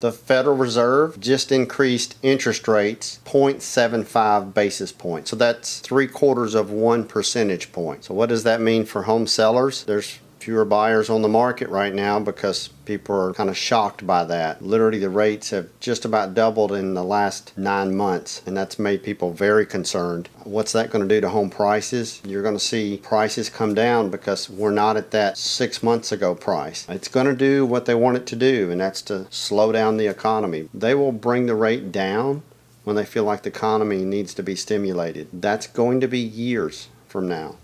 The Federal Reserve just increased interest rates 0.75 basis points. So that's 3/4 of 1 percentage point. So what does that mean for home sellers? There's fewer buyers on the market right now because people are kind of shocked by that. Literally, the rates have just about doubled in the last 9 months, and that's made people very concerned. What's that going to do to home prices? You're going to see prices come down because we're not at that 6 months ago price. It's going to do what they want it to do, and that's to slow down the economy. They will bring the rate down when they feel like the economy needs to be stimulated. That's going to be years from now.